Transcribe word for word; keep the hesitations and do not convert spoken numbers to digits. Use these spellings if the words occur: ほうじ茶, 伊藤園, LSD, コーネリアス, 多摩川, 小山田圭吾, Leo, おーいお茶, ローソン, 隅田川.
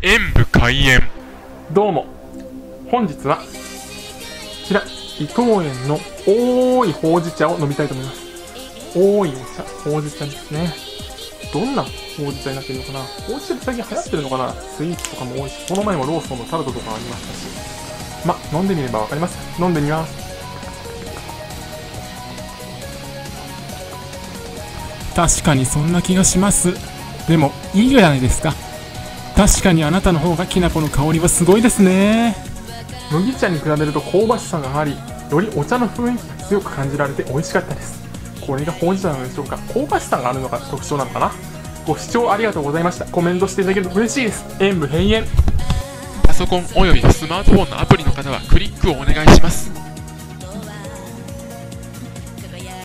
演武開演。どうも、本日はこちら伊藤園のおーいほうじ茶を飲みたいと思います。おーいお茶、ほうじ茶ですね。どんなほうじ茶になってるのかな。ほうじ茶って最近流行ってるのかな。スイーツとかも多いし、この前もローソンのタルトとかありましたし、ま飲んでみればわかります。飲んでみます。確かにそんな気がします。でもいいじゃないですか。確かにあなたの方がきな粉の香りはすごいですね。麦茶に比べると香ばしさがあり、よりお茶の雰囲気が強く感じられて美味しかったです。これがほうじ茶なのでしょうか。香ばしさがあるのが特徴なのかな。ご視聴ありがとうございました。コメントしていただけると嬉しいです。演武閉園。パソコンおよびスマートフォンのアプリの方はクリックをお願いします。